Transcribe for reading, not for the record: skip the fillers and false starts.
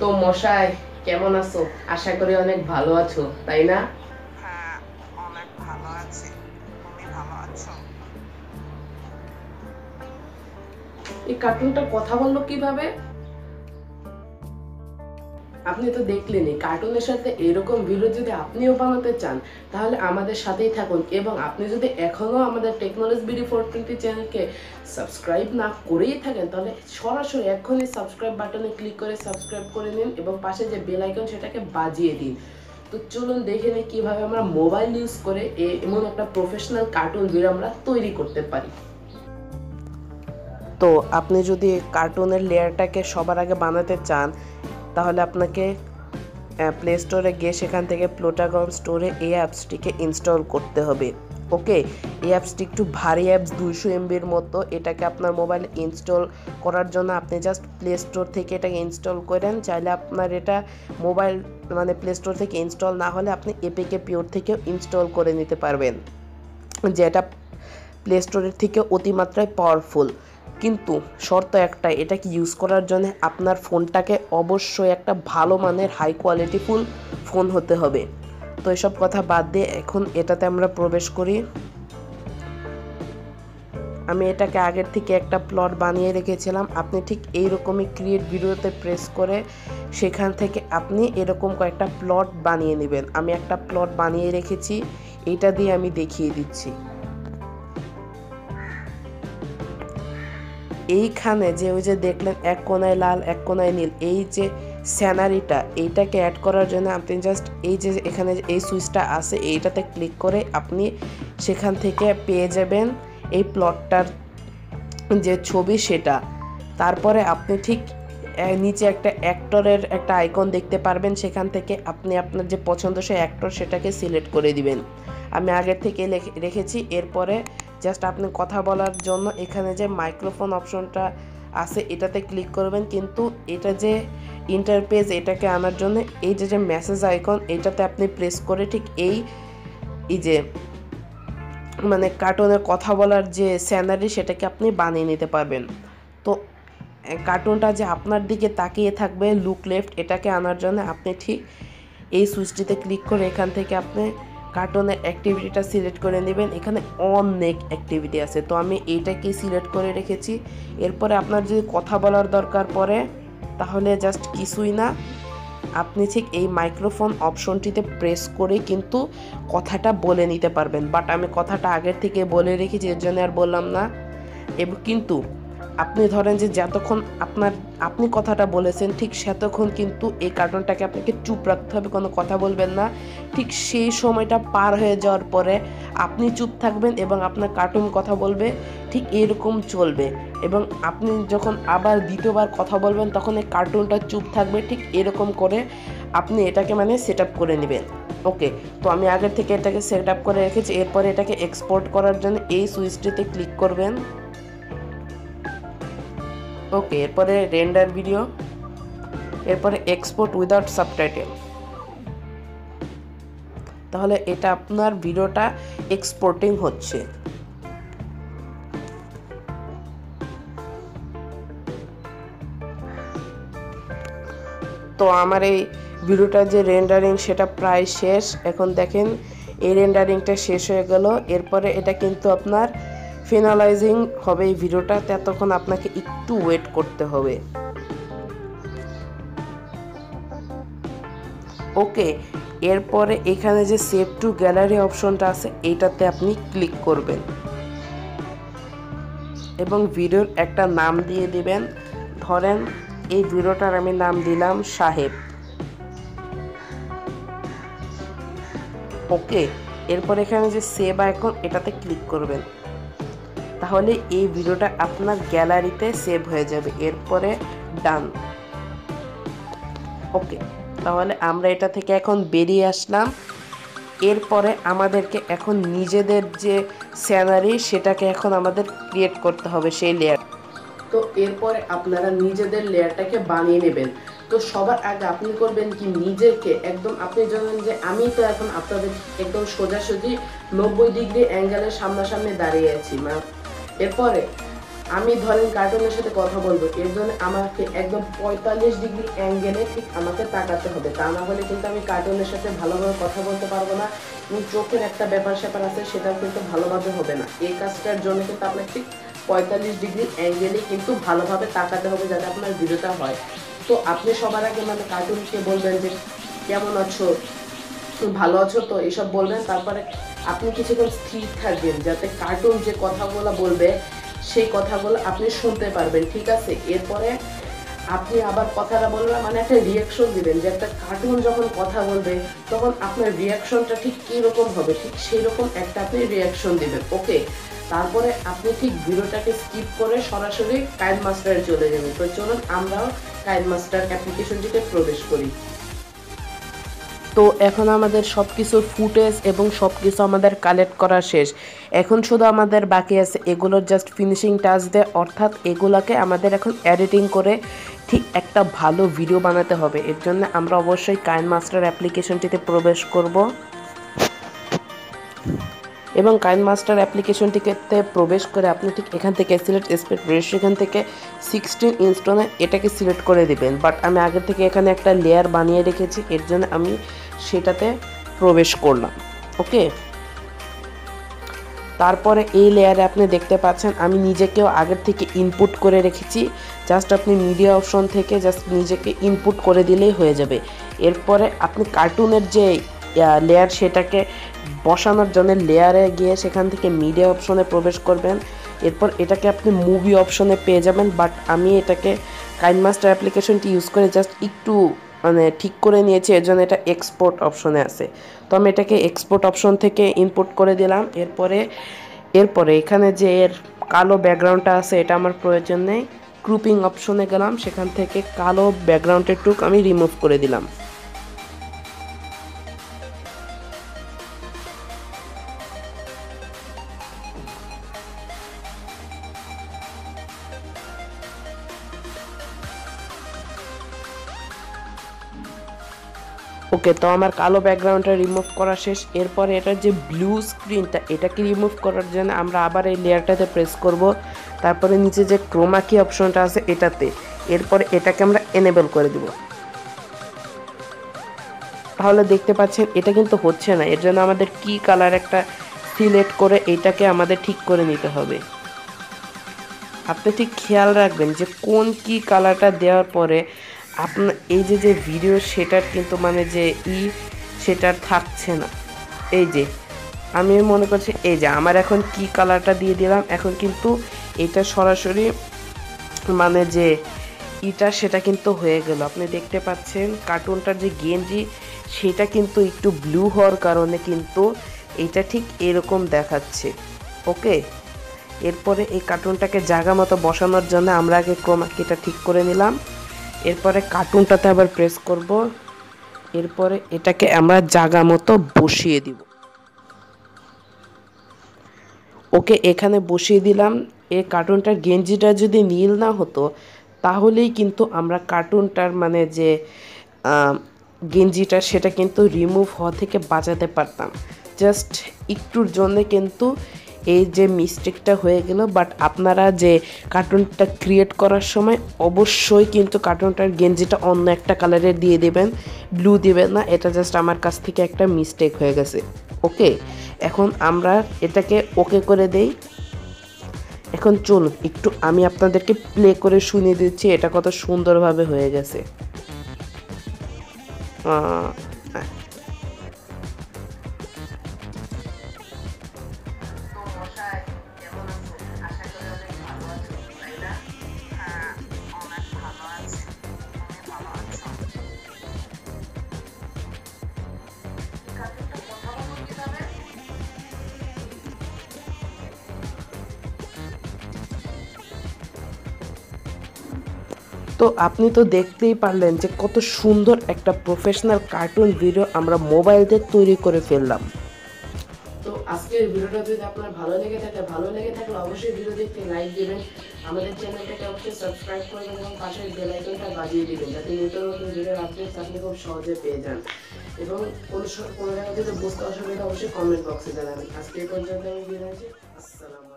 तो মশাই কেমন আছো? আশা করি অনেক ভালো আছো, তাই না? হ্যাঁ, অনেক ভালো আছি। তুমি ভালো আছো? এই কার্টুনটা কথা বললো কিভাবে? আপনি তো দেখলেনই, কার্টুনের সাথে এরকম ভিডিও যদি আপনিও বানাতে চান তাহলে আমাদের সাথেই থাকুন। এবং আপনি যদি এখনও আমাদের টেকনোলজি বিডি 420 চ্যানেলকে সাবস্ক্রাইব না করেই থাকেন তাহলে সরাসরি এখনই সাবস্ক্রাইব বাটনে ক্লিক করে সাবস্ক্রাইব করে নিন এবং পাশে যে বেল আইকন সেটাকে বাজিয়ে দিন। তো চলুন দেখে নিই কীভাবে আমরা মোবাইল ইউজ করে এমন একটা প্রফেশনাল কার্টুন ভিডিও আমরা তৈরি করতে পারি। তো আপনি যদি কার্টুনের লেয়ারটাকে সবার আগে বানাতে চান তাহলে আপনাকে প্লে স্টোরে গিয়ে সেখান থেকে প্লোটাগন স্টোরে এই অ্যাপসটিকে ইনস্টল করতে হবে। ওকে, এই অ্যাপসটি একটু ভারী অ্যাপস, 200 MBর মতো। এটাকে আপনার মোবাইলে ইনস্টল করার জন্য আপনি জাস্ট প্লে স্টোর থেকে এটাকে ইনস্টল করেন। চাইলে আপনার এটা মোবাইল মানে প্লে স্টোর থেকে ইনস্টল না হলে আপনি এপিকে পিওর থেকেও ইনস্টল করে নিতে পারবেন, যেটা প্লে স্টোরের থেকে অতিমাত্রায় পাওয়ারফুল। কিন্তু শর্ত একটা, এটাকে ইউজ করার জন্য আপনার ফোনটাকে অবশ্যই একটা ভালো মানের হাই কোয়ালিটি ফুল ফোন হতে হবে। তো এসব কথা বাদ দিয়ে এখন এটাতে আমরা প্রবেশ করি। আমি এটাকে আগের থেকে একটা প্লট বানিয়ে রেখেছিলাম। আপনি ঠিক এইরকমই ক্রিয়েট ভিডিওতে প্রেস করে সেখান থেকে আপনি এরকম কয়েকটা প্লট বানিয়ে নেবেন। আমি একটা প্লট বানিয়ে রেখেছি, এটা দিয়ে আমি দেখিয়ে দিচ্ছি। এইখানে যে ওই যে দেখলেন এক কোনায় লাল এক কোনায় নীল, এই যে স্যানারিটা এইটাকে অ্যাড করার জন্য আপনি জাস্ট এই যে এখানে এই সুইচটা আছে এইটাতে ক্লিক করে আপনি সেখান থেকে পেয়ে যাবেন এই প্লটটার যে ছবি সেটা। তারপরে আপনি ঠিক নিচে একটা অ্যাক্টরের একটা আইকন দেখতে পারবেন, সেখান থেকে আপনি আপনার যে পছন্দসই অ্যাক্টর সেটাকে সিলেক্ট করে দিবেন। আমি আগের থেকে রেখেছি। এরপরে জাস্ট আপনি কথা বলার জন্য এখানে যে মাইক্রোফোন অপশনটা আছে এটাতে ক্লিক করবেন। কিন্তু এটা যে ইন্টারফেস এটাকে আনার জন্য এই যে মেসেজ আইকন এটাতে আপনি প্রেস করে ঠিক এই যে মানে কার্টুনের কথা বলার যে স্যানারি সেটাকে আপনি বানিয়ে নিতে পারবেন। তো কার্টুনটা যে আপনার দিকে তাকিয়ে থাকবে লুক লেফট, এটাকে আনার জন্য আপনি ঠিক এই সুইচটিতে ক্লিক করে এখান থেকে আপনি কার্টুনের অ্যাক্টিভিটিটা সিলেক্ট করে নেবেন। এখানে অনেক অ্যাক্টিভিটি আছে, তো আমি এইটাকে সিলেক্ট করে রেখেছি। এরপরে আপনার যদি কথা বলার দরকার পড়ে তাহলে জাস্ট কিছুই না, আপনি ঠিক এই মাইক্রোফোন অপশনটিতে প্রেস করে কিন্তু কথাটা বলে নিতে পারবেন। বাট আমি কথাটা আগের থেকে বলে রেখেছি এর জন্য আর বললাম না। এবং কিন্তু আপনি ধরেন যে যতক্ষণ আপনি কথাটা বলেছেন ঠিক সেতক্ষণ কিন্তু এই কার্টুনটাকে আপনাকে চুপ রাখতে হবে, কোনো কথা বলবেন না। ঠিক সেই সময়টা পার হয়ে যাওয়ার পরে আপনি চুপ থাকবেন এবং আপনার কার্টুন কথা বলবে, ঠিক এরকম চলবে। এবং আপনি যখন আবার দ্বিতীয়বার কথা বলবেন তখন এই কার্টুনটা চুপ থাকবে, ঠিক এরকম করে আপনি এটাকে মানে সেট আপ করে নেবেন। ওকে, তো আমি আগের থেকে এটাকে সেট আপ করে রেখেছি। এরপরে এটাকে এক্সপোর্ট করার জন্য এই সুইচটিতে ক্লিক করবেন। ওকে, এরপরে রেন্ডার ভিডিও, এরপরে এক্সপোর্ট উইদাউট সাবটাইটেল, তাহলে এটা আপনার ভিডিওটা এক্সপোর্টিং হচ্ছে। তো আমার এই ভিডিওটা যে রেন্ডারিং সেটা প্রায় শেষ। এখন দেখেন এই রেন্ডারিংটা শেষ হয়ে গেল। এরপরে এটা কিন্তু আপনার ফিনালাইজিং হবে এই ভিডিওটা, ততক্ষণ আপনাকে একটু ওয়েট করতে হবে। ওকে, এরপরে এখানে যে সেভ টু গ্যালারি অপশনটা আছে এইটাতে আপনি ক্লিক করবেন এবং ভিডিওর একটা নাম দিয়ে দিবেন। ধরেন এই ভিডিওটার আমি নাম দিলাম সাহেব। ওকে, এরপর এখানে যে সেভ আইকন এটাতে ক্লিক করবেন, তাহলে এই ভিডিওটা আপনার গ্যালারিতে সেভ হয়ে যাবে। এরপরে ডান। ওকে, তাহলে আমরা এটা থেকে এখন বেরিয়ে আসলাম। এরপরে আমাদেরকে এখন নিজেদের যে স্যানারি সেটাকে এখন আমাদের ক্রিয়েট করতে হবে, সেই লেয়ার। তো এরপরে আপনারা নিজেদের লেয়ারটাকে বানিয়ে নেবেন। তো সবার আগে আপনি করবেন কি, নিজেকে একদম আপনি জানেন যে আমি তো এখন আপনাদের একদম সোজাসুজি 90 ডিগ্রি অ্যাঙ্গেলের সামনাসামনি দাঁড়িয়ে আছি। এরপরে आमी धरें कार्टुनेर साथे कथा बोलबो एर जोन्नो आमाके एकदम 45 डिग्री एंगेले ठीक आमाके ताकाते होबे ता ना बोले किन्तु आमी कार्टुनेर साथे भालोभाबे कथा बोलते पारबो ना चोखेर एकटा ब्यापार स्यापार आछे सेटाओ किन्तु भालोभाबे होबे ना एई काजटार जोन्नो किन्तु आपनाके ठीक 45 डिग्री एंगेले किन्तु भालोभाबे ताकाते होबे जाते आपनार भिडियोटा हय। तो आपनि सबार आगे माने कार्टुनके बोलबेन जे केमन आछो भालो आछो तो एसब बोलबेन तारपरे आपनि किछुक्षण स्थिर थाकबेन जाते कार्टुन जे कथागुलो बोलबे সেই কথাগুলো আপনি শুনতে পারবেন ঠিক আছে। এরপরে আপনি আবার কথাটা বলবেন মানে একটা রিঅ্যাকশন দিবেন যে একটা কার্টুন যখন কথা বলবে তখন আপনার রিঅ্যাকশনটা ঠিক কি রকম হবে ঠিক সেই রকম একটা আপনি রিঅ্যাকশন দিবেন ওকে। তারপরে আপনি ঠিক ভিডিওটাকে স্কিপ করে সরাসরি KineMaster চলে যাবেন। তো চলুন আমরা KineMaster অ্যাপ্লিকেশনটিতে প্রবেশ করি। तो एखन आमादेर सब किछुर फुटेज एबं सब किछु आमादेर कलेक्ट करा शेष। एखन शुधु आमादेर बाकी आछे एगुलोर जस्ट फिनिशिंग टाच दे अर्थात एगुलाके आमादेर एखन एडिटिंग करे ठीक एकटा भालो भिडियो बानाते होबे। एर जोन्नो आमरा अवश्यई KineMaster अ्याप्लिकेशनटिते प्रवेश करब एबं KineMaster अ्याप्लिकेशनटिते प्रवेश करे आपनि ठीक एखान थेके सिलेक्ट एस्पेक्ट रेशियो एखान थेके 16 इंच टने एटाके सिलेक्ट करे दिबेन। बाट आमि आगे थेके एखाने एकटा लेयार बानिये रेखेछि एर जोन्नो आमि সেটাতে প্রবেশ করলাম ওকে। তারপরে এই লেয়ারে আপনি দেখতে পাচ্ছেন আমি নিজেকেও আগের থেকে ইনপুট করে রেখেছি জাস্ট আপনি মিডিয়া অপশন থেকে জাস্ট নিজেকে ইনপুট করে দিলেই হয়ে যাবে। এরপরে আপনি কার্টুনের যে লেয়ার সেটাকে বসানোর জন্য লেয়ারে গিয়ে সেখান থেকে মিডিয়া অপশনে প্রবেশ করবেন। এরপর এটাকে আপনি মুভি অপশনে পেয়ে যাবেন। বাট আমি এটাকে KineMaster অ্যাপ্লিকেশনটি ইউজ করে জাস্ট একটু मैंने ठीक कर नहीं एक्सपोर्ट अपशने आम ये एक्सपोर्ट अपशन थे इनपुट कर दिलाम। एरपर एखे जे कलो बैकग्राउंड आसे प्रयोजन नहीं क्रूपिंग अपशने गलम सेखान कलो बैकग्राउंड टुक हमें रिमूव कर दिलाम। ओके तो आमार कालो बैकग्राउंड रिमूव करा शेष। एरपर एटार जे ब्लू स्क्रीन एटाके रिमूव करार जोन्नो आमरा आबार एई लेयारटाते प्रेस करब। तारपरे नीचे जे क्रोमा की अपशनटा आछे एटाते एरपर एटाके आमरा एनेबल करे देब। ताहले देखते पाच्छेन एटा किन्तु होच्छे ना एर जोन्नो आमादेर की कालार एकटा सिलेक्ट करे एटाके आमादेर ठीक करे निते होबे। आपनि ठीक खेयाल राखबेन जे कोन की कालारटा देওয়ার পরে আপনার এই যে যে ভিডিও সেটার কিন্তু মানে যে ই সেটার থাকছে না। এই যে আমি মনে করছি এই যে আমার এখন কি কালারটা দিয়ে দিলাম এখন কিন্তু এটা সরাসরি মানে যে ইটা সেটা কিন্তু হয়ে গেল। আপনি দেখতে পাচ্ছেন কার্টুনটার যে গেঞ্জি সেটা কিন্তু একটু ব্লু হওয়ার কারণে কিন্তু এটা ঠিক এরকম দেখাচ্ছে ওকে। এরপরে এই কার্টুনটাকে জায়গা মতো বসানোর জন্য আমরা আগে ক্রোমা কিটা ঠিক করে নিলাম। এরপরে কার্টুনটাতে আবার প্রেস করব। এরপরে এটাকে আমরা জায়গা মতো বসিয়ে দিব ওকে। এখানে বসিয়ে দিলাম। এই কার্টুনটার গেঞ্জিটা যদি নীল না হতো তাহলেই কিন্তু আমরা কার্টুনটার মানে যে গেঞ্জিটা সেটা কিন্তু রিমুভ হওয়া থেকে বাঁচাতে পারতাম জাস্ট একটুর জন্য কিন্তু এই যে মিস্টেকটা হয়ে গেল। বাট আপনারা যে কার্টুনটা ক্রিয়েট করার সময় অবশ্যই কিন্তু কার্টুনটার গেঞ্জিটা অন্য একটা কালারে দিয়ে দেবেন, ব্লু দেবেন না। এটা জাস্ট আমার কাছ থেকে একটা মিস্টেক হয়ে গেছে ওকে। এখন আমরা এটাকে ওকে করে দেই। এখন চলুন একটু আমি আপনাদেরকে প্লে করে শুনিয়ে দিচ্ছি এটা কত সুন্দরভাবে হয়ে গেছে। তো আপনি তো দেখতেই পারলেন যে কত সুন্দর একটা প্রফেশনাল কার্টুন ভিডিও আমরা মোবাইল দিয়ে তৈরি করে ফেললাম। তো আজকের ভিডিওটা যদি আপনার ভালো লেগে থাকলে অবশ্যই ভিডিওটিতে লাইক দিবেন, আমাদের চ্যানেলটাকে অবশ্যই সাবস্ক্রাইব করবেন এবং পাশের বেল আইকনটা বাজিয়ে দিবেন যাতে নতুন ভিডিওর আপডেটস আপনি খুব সহজে পেয়ে যান। এবং কোনো জায়গায় যদি বুঝতে অসুবিধা অবশ্যই কমেন্ট বক্সে জানাবেন। আজকে পর্যন্ত আমি বিদায় নিচ্ছি। আসসালামু আলাইকুম।